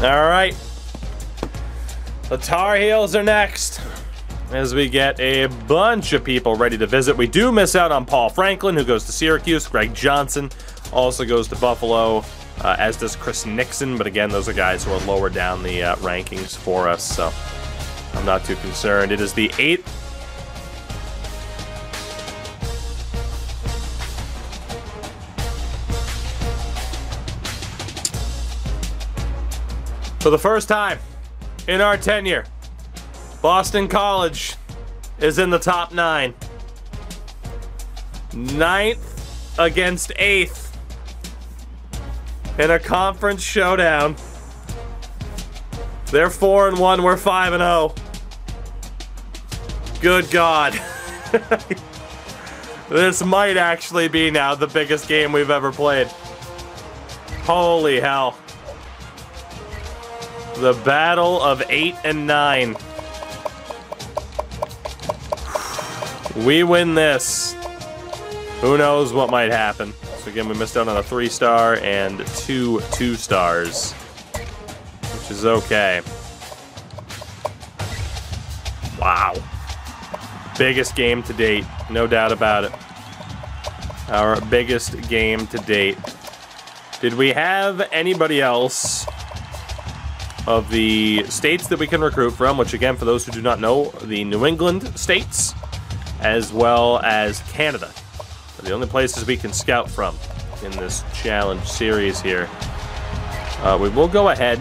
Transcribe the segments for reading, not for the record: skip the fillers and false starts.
All right. The Tar Heels are next, as we get a bunch of people ready to visit. We do miss out on Paul Franklin, who goes to Syracuse. Greg Johnson also goes to Buffalo, as does Chris Nixon. But again, those are guys who are lower down the rankings for us, so I'm not too concerned. It is the 8th. For the first time in our tenure, Boston College is in the top 9. 9th against 8th in a conference showdown. They're 4-1, we're 5-0. Good God. This might actually be now the biggest game we've ever played. Holy hell. The battle of 8 and 9. We win this, who knows what might happen. So again, we missed out on a 3-star and 2 2-stars, which is okay. Wow. Biggest game to date, no doubt about it. Our biggest game to date. Did we have anybody else of the states that we can recruit from, which again, for those who do not know, the New England states, as well as Canada, are the only places we can scout from in this challenge series here. We will go ahead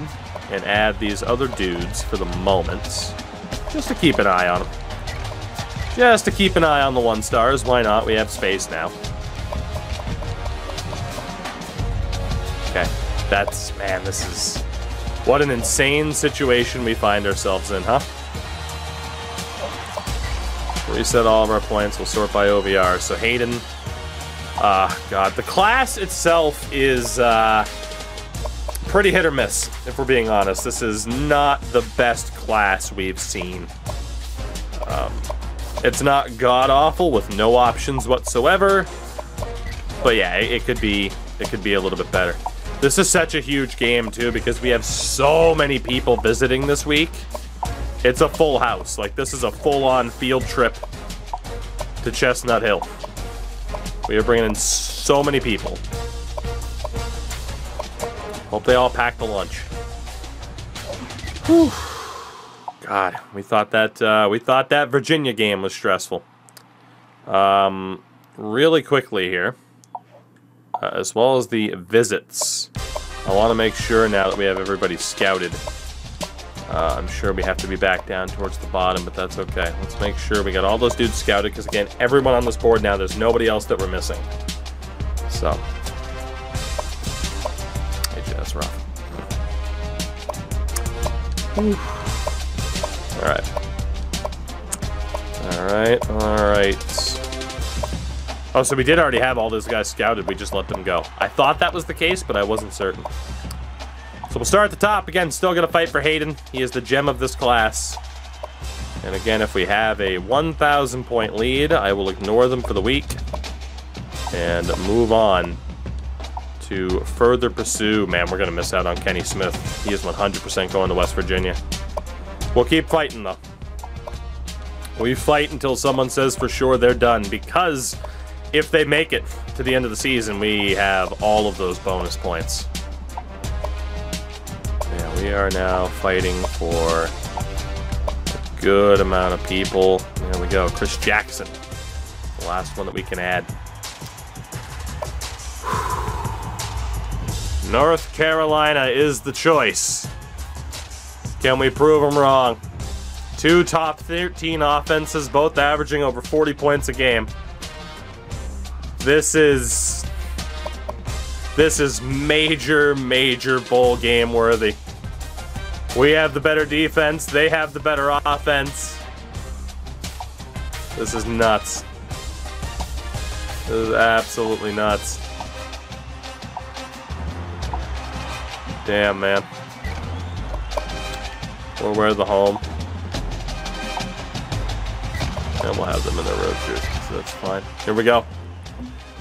and add these other dudes for the moment, just to keep an eye on them. Just to keep an eye on the 1-stars, why not? We have space now. Okay, that's, man, this is... what an insane situation we find ourselves in, huh? Reset all of our points. We'll sort by OVR. So Hayden, God, the class itself is pretty hit or miss, if we're being honest. This is not the best class we've seen. It's not god-awful with no options whatsoever, but yeah, it could be a little bit better. This is such a huge game, too, because we have so many people visiting this week. It's a full house. Like, this is a full-on field trip to Chestnut Hill. We are bringing in so many people. Hope they all pack the lunch. Whew. God, we thought that Virginia game was stressful. Really quickly here. As well as the visits. I want to make sure now that we have everybody scouted. I'm sure we have to be back down towards the bottom, but that's okay. Let's make sure we got all those dudes scouted, because again, everyone on this board now, there's nobody else that we're missing. So. Hey, that's rough. Oof. All right. All right, all right. Oh, so we did already have all those guys scouted. We just let them go. I thought that was the case, but I wasn't certain. So we'll start at the top. Again, still going to fight for Hayden. He is the gem of this class. And again, if we have a 1,000-point lead, I will ignore them for the week and move on to further pursue. Man, we're going to miss out on Kenny Smith. He is 100% going to West Virginia. We'll keep fighting, though. We fight until someone says for sure they're done, because... if they make it to the end of the season, we have all of those bonus points. Yeah, we are now fighting for a good amount of people. There we go, Chris Jackson. The last one that we can add. North Carolina is the choice. Can we prove them wrong? Two top 13 offenses, both averaging over 40 points a game. This is major, major bowl game worthy. We have the better defense. They have the better offense. This is nuts. This is absolutely nuts. Damn, man. We'll wear the home. And we'll have them in their road jerseys, so that's fine. Here we go.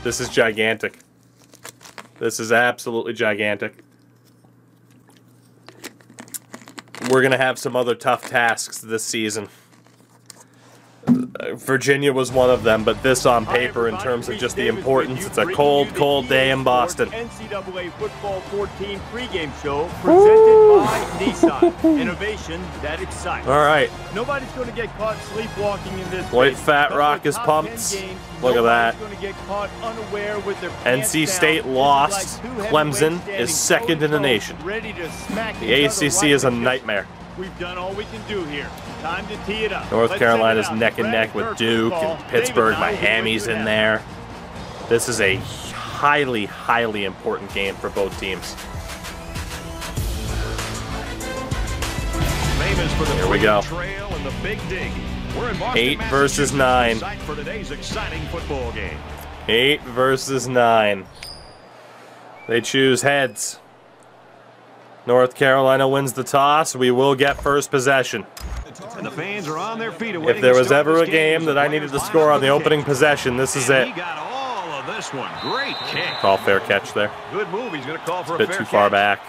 This is gigantic. This is absolutely gigantic. we're going to have some other tough tasks this season. Virginia was one of them, but this on paper in terms of just the importance. It's a cold, cold day in Boston. NCAA Football 14 pregame show presented by Nissan. Innovation that excites. All right. Nobody's going to get caught sleepwalking in this. White Fat Rock is pumped. Look at that. NC State lost. Clemson is second in the nation. The ACC is a nightmare. We've done all we can do here. Time to tee it up. North Carolina's neck and neck with Duke and Pittsburgh. Miami's in there. This is a highly, highly important game for both teams. Here we go. 8 versus 9. 8 versus 9. They choose heads. North Carolina wins the toss. We will get first possession. And the fans are on their feet. If there was ever a game that I needed to score on the opening possession, this is it. Call fair catch there. Good move. He's going to call for a fair catch. Bit too far back.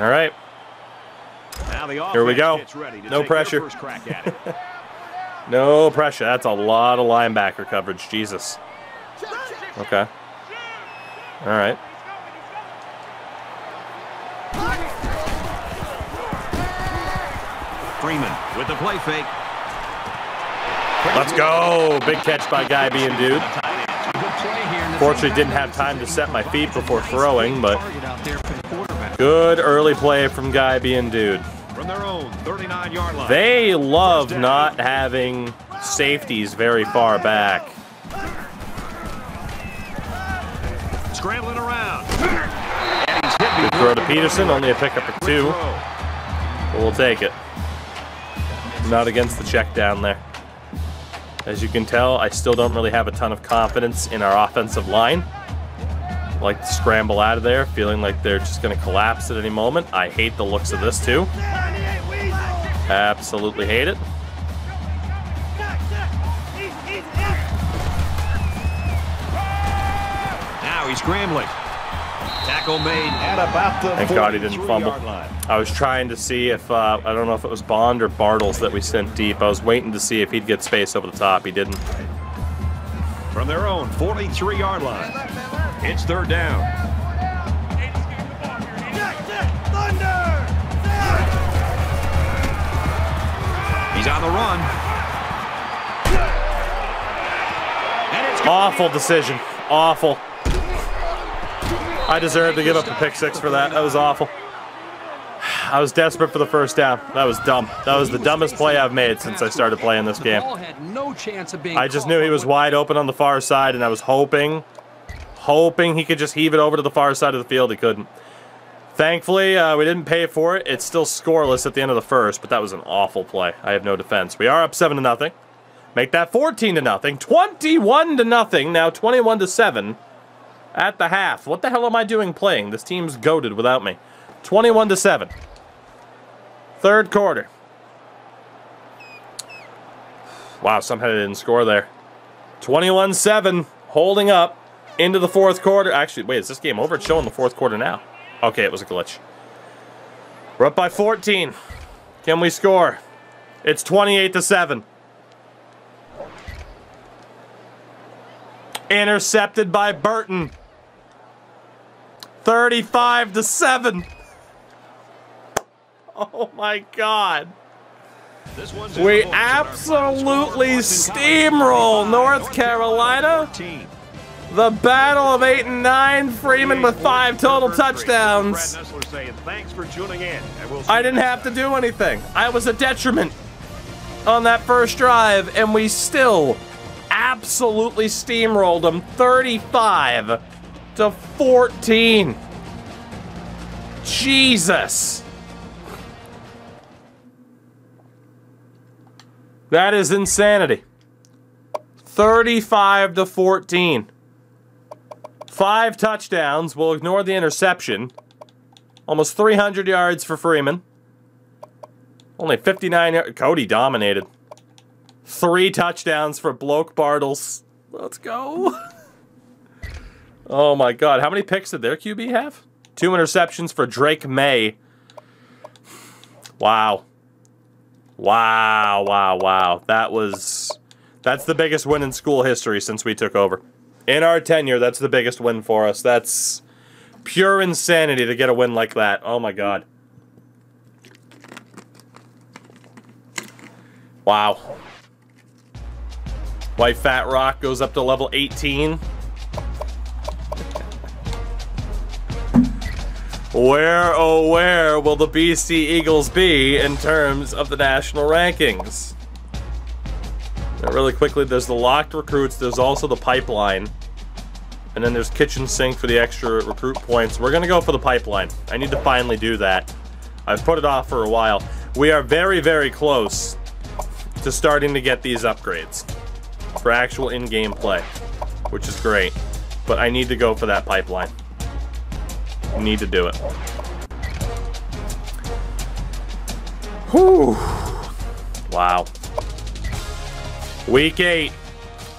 All right. Here we go. No pressure. No pressure. That's a lot of linebacker coverage. Jesus. Okay. All right. Freeman with the play fake. Let's go. Big catch by Guy B. Dude. Fortunately, didn't have time to set my feet before throwing, but good early play from Guy B. Dude. They love not having safeties very far back. Scrambling around. Good throw to Peterson. Only a pickup of 2. But we'll take it. Not against the check down there. As you can tell, I still don't really have a ton of confidence in our offensive line. I like to scramble out of there, feeling like they're just going to collapse at any moment. I hate the looks of this too. Absolutely hate it. Now he's scrambling. Tackle made at about the 43-yard line. Thank God he didn't fumble. I was trying to see if, I don't know if it was Bond or Bartles that we sent deep. I was waiting to see if he'd get space over the top. He didn't. From their own 43-yard line, it's third down. He's on the run. And it's awful decision. Awful. I deserve to give up a pick six for that. That was awful. I was desperate for the first down. That was dumb. That was the dumbest play I've made since I started playing this game. I just knew he was wide open on the far side, and I was hoping he could just heave it over to the far side of the field. He couldn't. Thankfully, we didn't pay for it. It's still scoreless at the end of the first, but that was an awful play. I have no defense. We are up 7-0. Make that 14-0. 21-0. Now 21-7. At the half. What the hell am I doing playing? This team's goated without me. 21-7. Third quarter. Wow, somehow they didn't score there. 21-7. Holding up into the fourth quarter. Actually, wait, is this game over? It's showing the fourth quarter now. Okay, it was a glitch. We're up by 14. Can we score? It's 28-7. Intercepted by Burton. 35-7. Oh my God. We absolutely steamroll North Carolina. The battle of 8 and 9. Freeman with 5 total touchdowns. I didn't have to do anything. I was a detriment on that first drive, and we still absolutely steamrolled them. 35-14. Jesus. That is insanity. 35-14. 5 touchdowns. We'll ignore the interception. Almost 300 yards for Freeman. Only 59 yards. Cody dominated. 3 touchdowns for Blake Bartles. Let's go. Oh my God. How many picks did their QB have? Two interceptions for Drake May. Wow. Wow, wow, wow. That's the biggest win in school history since we took over. In our tenure, that's the biggest win for us. That's pure insanity to get a win like that. Oh my god. Wow. White Fat Rock goes up to level 18. Where, oh where, will the BC Eagles be in terms of the national rankings? Now really quickly, there's the locked recruits, there's also the pipeline. And then there's kitchen sink for the extra recruit points. We're gonna go for the pipeline. I need to finally do that. I've put it off for a while. We are very, very close to starting to get these upgrades for actual in-game play, which is great. But I need to go for that pipeline. Need to do it. Whew. Wow. Week 8,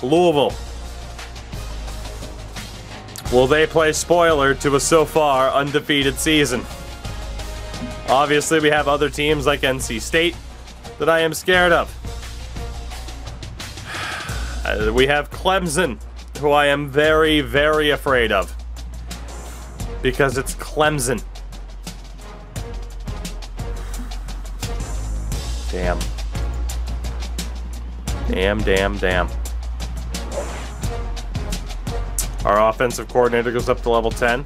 Louisville. Will they play spoiler to a so far undefeated season? Obviously, we have other teams like NC State that I am scared of. We have Clemson, who I am very, very afraid of. Because it's Clemson. Damn. Damn, damn, damn. Our offensive coordinator goes up to level 10.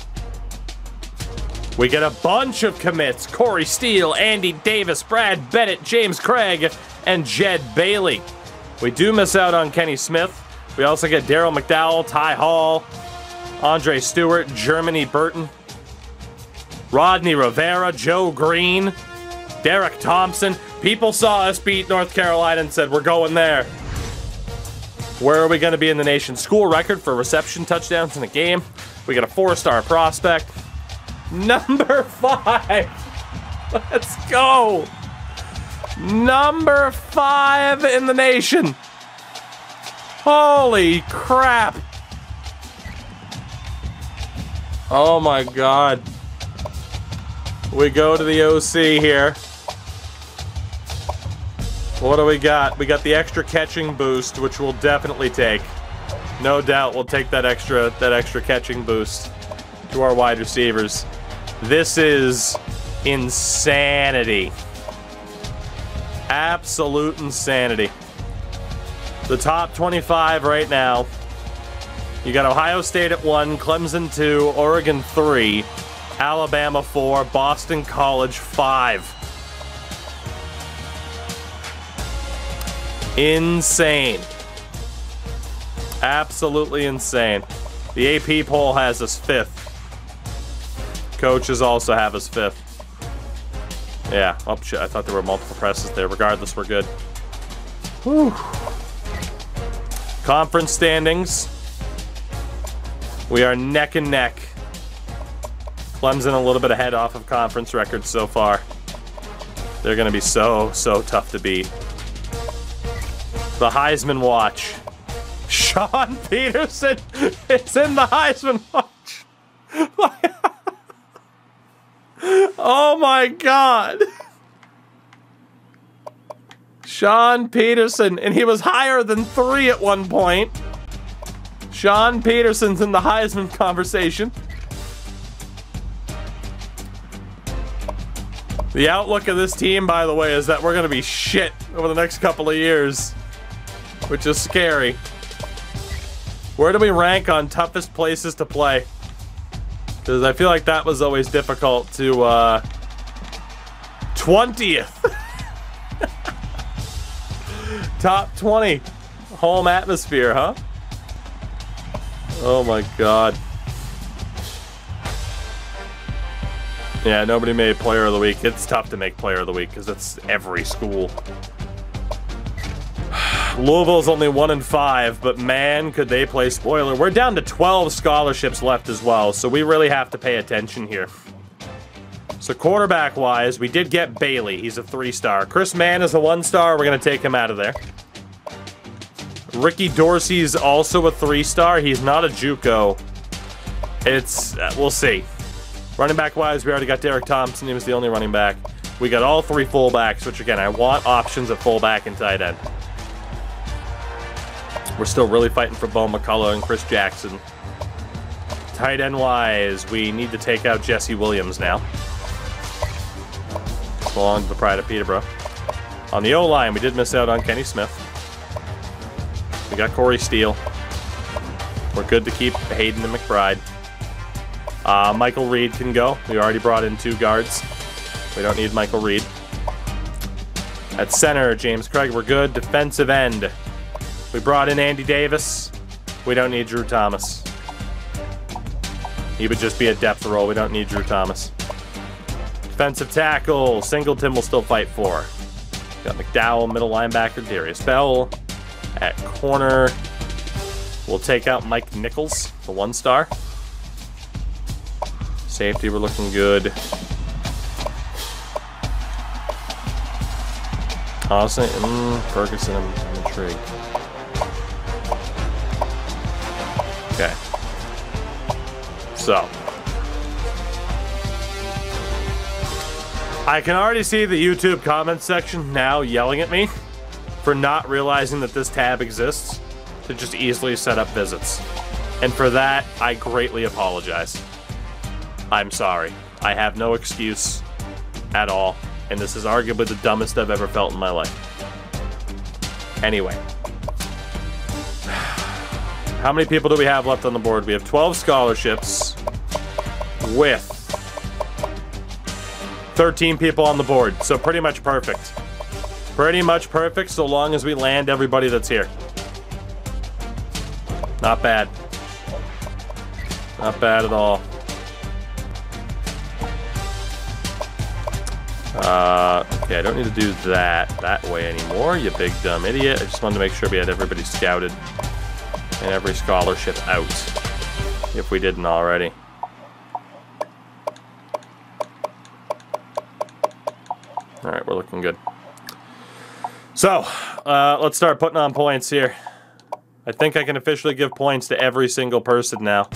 We get a bunch of commits. Corey Steele, Andy Davis, Brad Bennett, James Craig, and Jed Bailey. We do miss out on Kenny Smith. We also get Daryl McDowell, Ty Hall, Andre Stewart, Germany Burton, Rodney Rivera, Joe Green, Derek Thompson. People saw us beat North Carolina and said, we're going there. Where are we going to be in the nation? School record for reception touchdowns in a game. We got a 4-star prospect. Number 5. Let's go. Number 5 in the nation. Holy crap. Oh my god. We go to the OC here. What do we got? We got the extra catching boost, which we'll definitely take. No doubt we'll take that extra catching boost to our wide receivers. This is insanity. Absolute insanity. The top 25 right now. You got Ohio State at 1, Clemson 2, Oregon 3, Alabama 4, Boston College 5. Insane. Absolutely insane. The AP poll has us 5th. Coaches also have us 5th. Yeah, oh shit, I thought there were multiple presses there. Regardless, we're good. Whew. Conference standings. We are neck and neck. Clemson a little bit ahead off of conference records so far. They're going to be so, so tough to beat. The Heisman Watch. Sean Peterson is in the Heisman Watch. Oh my god. Sean Peterson, and he was higher than 3 at one point. Sean Peterson's in the Heisman conversation. The outlook of this team, by the way, is that we're going to be shit over the next couple of years, which is scary. Where do we rank on toughest places to play? Because I feel like that was always difficult to, 20th. Top 20. Home atmosphere, huh? Oh my god. Yeah, nobody made Player of the Week. It's tough to make Player of the Week because it's every school. Louisville's only 1 and 5, but man, could they play spoiler. We're down to 12 scholarships left as well, so we really have to pay attention here. So quarterback-wise, we did get Bailey. He's a 3-star. Chris Mann is a 1-star. We're going to take him out of there. Ricky Dorsey's also a 3-star. He's not a JUCO. We'll see. Running back wise, we already got Derek Thompson. He was the only running back. We got all three fullbacks, which again, I want options at fullback and tight end. We're still really fighting for Bo McCullough and Chris Jackson. Tight end wise, we need to take out Jesse Williams now. Belong to the Pride of Peterborough. On the O-line, we did miss out on Kenny Smith. We got Corey Steele. We're good to keep Hayden and McBride. Michael Reed can go. We already brought in two guards. We don't need Michael Reed. At center, James Craig, we're good. Defensive end, we brought in Andy Davis. We don't need Drew Thomas. He would just be a depth role. We don't need Drew Thomas. Defensive tackle, Singleton will still fight for. Got McDowell, middle linebacker, Darius Bell. At corner, we'll take out Mike Nichols, the one star. Safety, we're looking good. Honestly, Ferguson, I'm intrigued. Okay. So. I can already see the YouTube comments section now yelling at me for not realizing that this tab exists to just easily set up visits. And for that, I greatly apologize. I'm sorry. I have no excuse at all. And this is arguably the dumbest I've ever felt in my life. Anyway. How many people do we have left on the board? We have 12 scholarships with 13 people on the board, so pretty much perfect. Pretty much perfect, so long as we land everybody that's here. Not bad. Not bad at all. Okay, I don't need to do that way anymore, you big dumb idiot. I just wanted to make sure we had everybody scouted and every scholarship out, if we didn't already. All right, we're looking good. So, let's start putting on points here. I think I can officially give points to every single person now.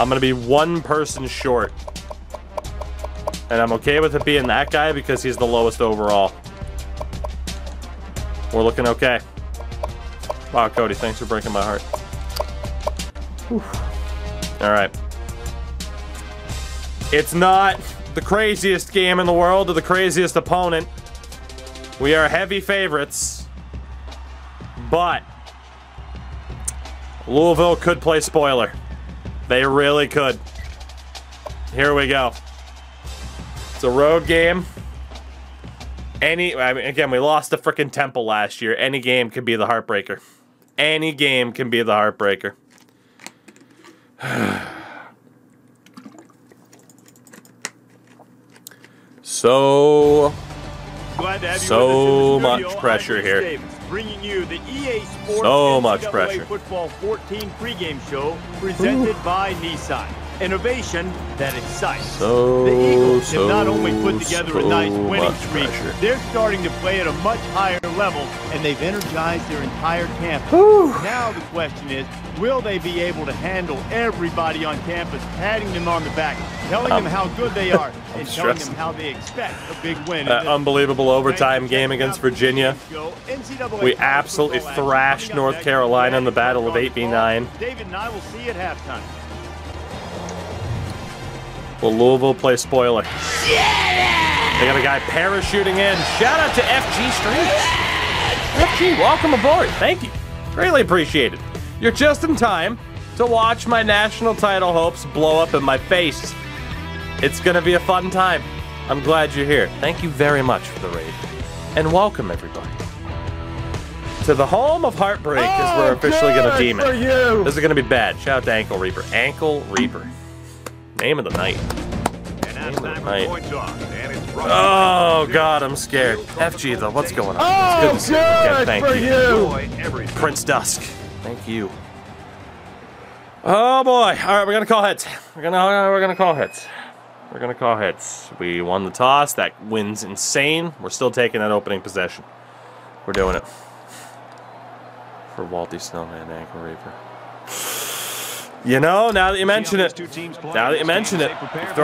I'm gonna be one person short. And I'm okay with it being that guy because he's the lowest overall. We're looking okay. Wow, Cody, thanks for breaking my heart. Whew. All right. It's not the craziest game in the world or the craziest opponent. We are heavy favorites, but Louisville could play spoiler. They really could. Here we go. It's a road game. I mean, again, we lost to frickin' Temple last year. Any game could be the heartbreaker. Any game can be the heartbreaker. So much pressure here. So much pressure. Football 14 pregame show presented by Nissan. Innovation that excites. The Eagles have not only put together a nice winning streak, they're starting to play at a much higher level, and they've energized their entire campus. Now the question is, will they be able to handle everybody on campus, patting them on the back, telling them how good they are, and telling them how they expect a big win? That unbelievable overtime game against Virginia. We absolutely thrashed North Carolina in the Battle of 8v9. David and I will see you at halftime. Will Louisville play spoiler? Yeah! They got a guy parachuting in. Shout out to FG Streets. FG, welcome aboard. Thank you. Greatly appreciated. You're just in time to watch my national title hopes blow up in my face. It's going to be a fun time. I'm glad you're here. Thank you very much for the raid. And welcome, everybody, to the home of heartbreak, as we're officially going to deem it. This is going to be bad. Shout out to Ankle Reaper. Ankle Reaper. Name of the night. Oh God, I'm scared. FG though, what's going on? It's good to see you. Okay, thank you. Prince Dusk. Thank you. Oh boy! All right, we're gonna call heads. We're gonna call heads. We're gonna call heads. We won the toss. That win's insane. We're still taking that opening possession. We're doing it for Walty Snowman, Ankle Reaper. You know, now that you mention it, you've thrown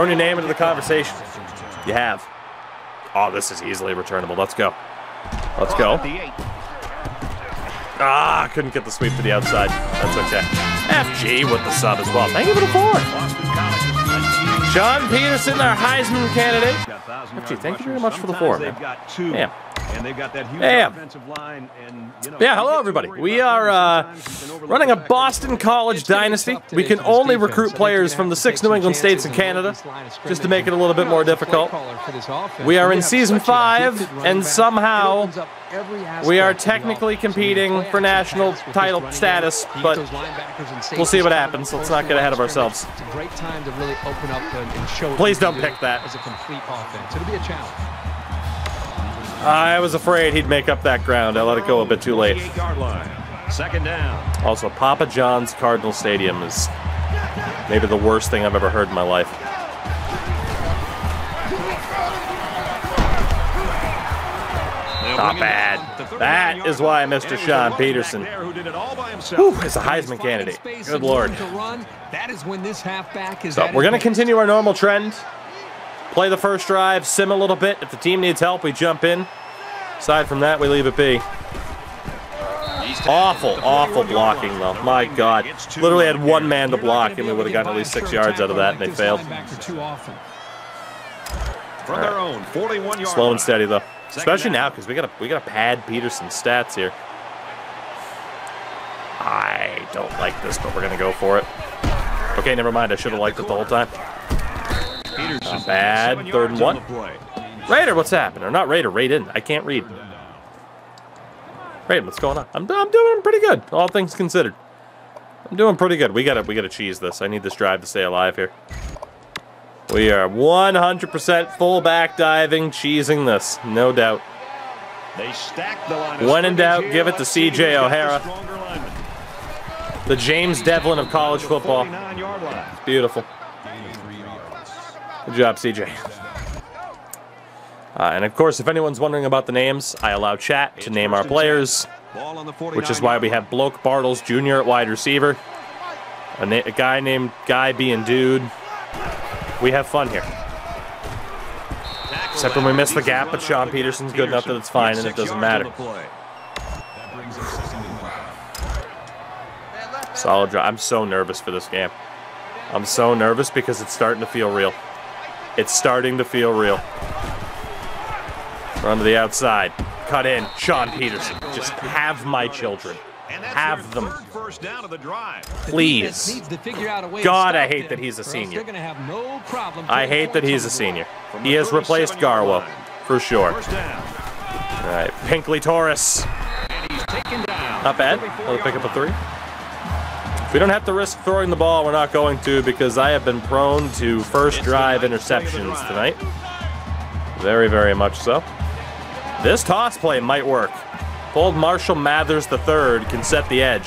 your name into the conversation. You have. Oh, this is easily returnable. Let's go. Let's go. Ah, couldn't get the sweep to the outside. That's okay. FG with the sub as well. Thank you for the four. Sean Peterson, our Heisman candidate. FG, thank you very much for the four, man. Damn. And they've got that huge offensive line and, you know, yeah, hello everybody. We are running a Boston College dynasty. We can only recruit players from the 6 New England states and Canada, just to make it a little bit more difficult. We are in season 5, and somehow we are technically competing for national title status, but we'll see what happens. Let's not get ahead of ourselves. Please don't pick that. It'll be a challenge. I was afraid he'd make up that ground. I let it go a bit too late. Second down. Also, Papa John's Cardinal Stadium is maybe the worst thing I've ever heard in my life. Not bad. That is why Mr. Sean Peterson, whew, is a Heisman candidate. Good Lord. So we're going to continue our normal trend. Play the first drive, sim a little bit. If the team needs help, we jump in. Aside from that, we leave it be. Awful, awful blocking, though. My God. Literally had one man to block, and we would have gotten at least 6 yards out of that, and they failed. Right. Slow and steady, though. Especially now, because we gotta pad Peterson's stats here. I don't like this, but we're going to go for it. Okay, never mind. I should have liked it the whole time. Not bad. 3rd and 1. Raider, what's happening? Or not Raider, Raiden. I can't read. Raiden, what's going on? I'm doing pretty good, all things considered. I'm doing pretty good. We gotta cheese this. I need this drive to stay alive here. We are 100% full back diving, cheesing this, no doubt. When in doubt, give it to C.J. O'Hara, the James Devlin of college football. It's beautiful. Good job, CJ. And of course, if anyone's wondering about the names, I allow chat to name our players, which is why we have Blake Bartles Jr. at wide receiver, a guy named Guy B. Dude. We have fun here. Except when we miss the gap, but Sean Peterson's good enough that it's fine and it doesn't matter. Solid drive. I'm so nervous for this game. I'm so nervous because it's starting to feel real. It's starting to feel real. Run to the outside. Cut in. Sean Peterson. Just have my children. Have them. Please. God, I hate that he's a senior. I hate that he's a senior. He has replaced Garwo, for sure. All right. Pinkley Torres. Not bad. He'll pick up a 3. If we don't have to risk throwing the ball, we're not going to, because I have been prone to first drive interceptions tonight. Very, very much so. This toss play might work. Bold Marshall Mathers III can set the edge.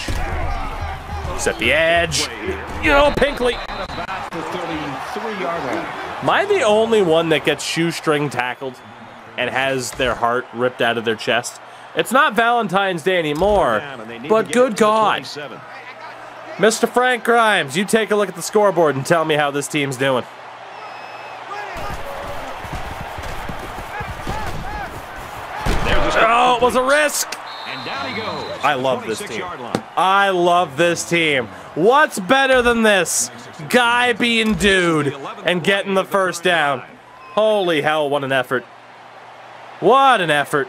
Set the edge. You know, Pinkley. Am I the only one that gets shoestring tackled and has their heart ripped out of their chest? It's not Valentine's Day anymore, but good God. Mr. Frank Grimes, you take a look at the scoreboard and tell me how this team's doing. Oh, it was a risk. I love this team. I love this team. What's better than this? Guy being dude and getting the first down. Holy hell, what an effort. What an effort.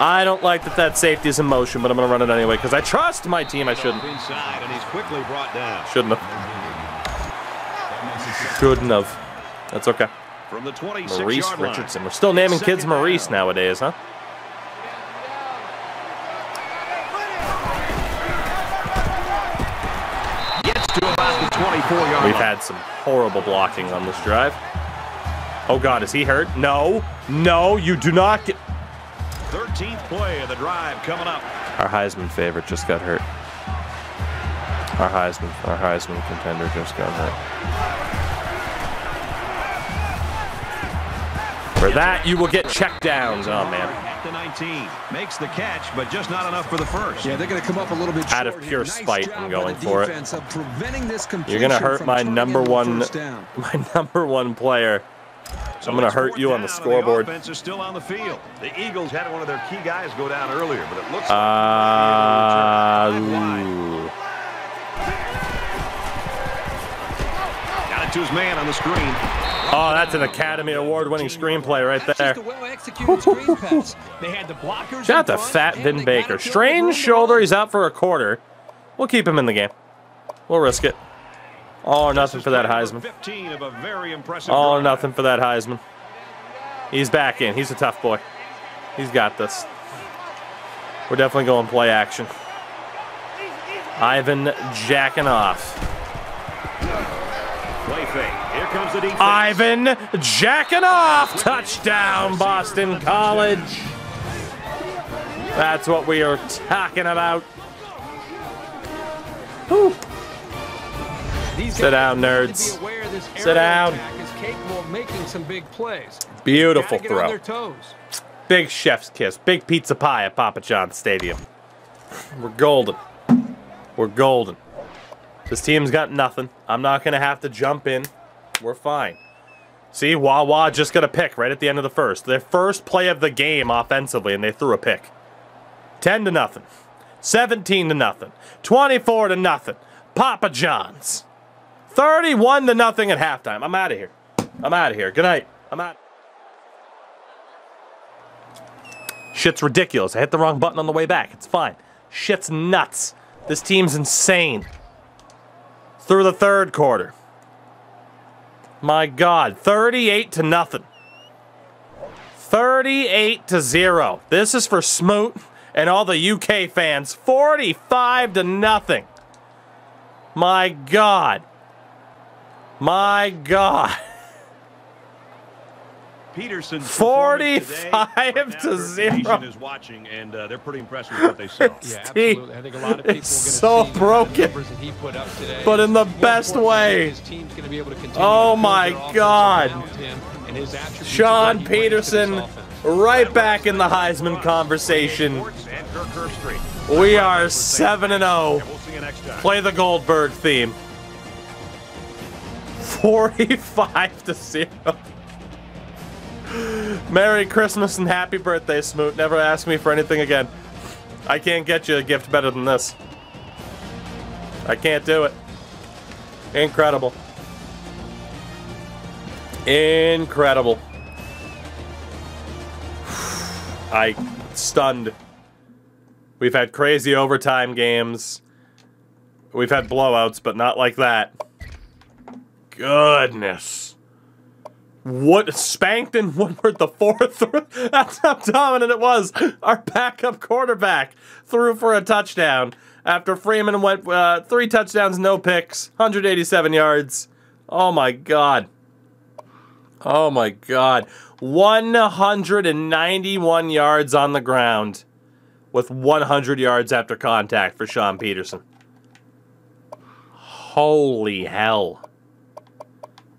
I don't like that that safety is in motion, but I'm going to run it anyway because I trust my team. I shouldn't. Shouldn't have. Shouldn't have. That's okay. Maurice Richardson. We're still naming kids Maurice nowadays, huh? We've had some horrible blocking on this drive. Oh, God, is he hurt? No. No, you do not get... 13th play of the drive coming up. Our Heisman favorite just got hurt. Our Heisman contender just got hurt. For that, you will get checked downs. Oh, man. the 19. Makes the catch, but just not enough for the first. Yeah, they're going to come up a little bit short. Out of pure spite, I'm going for it. You're going to hurt my number one player. So I'm going to hurt you on the scoreboard. The offense is still on the field. The Eagles had one of their key guys go down earlier, but it looks like to his man on the screen. Oh, that's an Academy Award-winning screenplay right there. Shout out to Fat Vin Baker. Strained shoulder. He's out for a quarter. We'll keep him in the game. We'll risk it. All or nothing for that Heisman. All or nothing for that Heisman. He's back in. He's a tough boy. He's got this. We're definitely going play action. Ivan jacking off. Play fake. Here comes the defense. Ivan jacking off. Touchdown, Boston College. That's what we are talking about. Whew. Sit down, nerds. Sit down. Beautiful throw. Big chef's kiss. Big pizza pie at Papa John's Stadium. We're golden. We're golden. This team's got nothing. I'm not going to have to jump in. We're fine. See, Wawa just got a pick right at the end of the first. Their first play of the game offensively, and they threw a pick. 10-0. 17-0. 24-0. Papa John's. 31-0 at halftime. I'm out of here. I'm out of here. Good night. I'm out. Shit's ridiculous. I hit the wrong button on the way back. It's fine. Shit's nuts. This team's insane. Through the third quarter. My God, 38-0. 38-0. This is for Smoot and all the UK fans. 45-0. My God. My God. Peterson 45-0. Is watching, and they're pretty impressed with what they saw. Yeah, absolutely. I think a lot of people so broken, he put up today, but in the best way. His team's going to be able to continue. Oh my God! And his Sean Peterson, right back in the Heisman conversation. We are 7-0. Play the Goldberg theme. 45-0. Merry Christmas and happy birthday, Smoot. Never ask me for anything again. I can't get you a gift better than this. I can't do it. Incredible. Incredible. I'm stunned. We've had crazy overtime games. We've had blowouts, but not like that. Goodness. What spanked and Woodward the fourth? That's how dominant it was. Our backup quarterback threw for a touchdown after Freeman went 3 touchdowns, no picks, 187 yards. Oh my God. Oh my God. 191 yards on the ground with 100 yards after contact for Sean Peterson. Holy hell.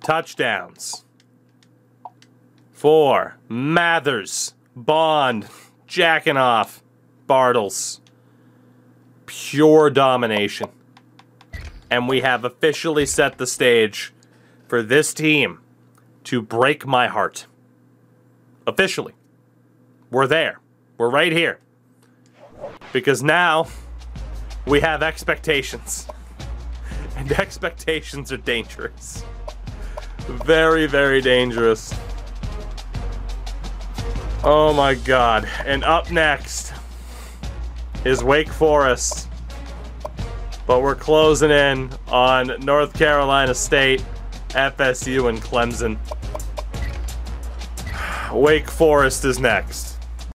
Touchdowns. For Mathers, Bond, jacking off, Bartles. Pure domination. And we have officially set the stage for this team to break my heart. Officially. We're there. We're right here. Because now we have expectations. And expectations are dangerous. Very, very dangerous. Oh my God. And up next is Wake Forest. But we're closing in on North Carolina State, FSU, and Clemson. Wake Forest is next.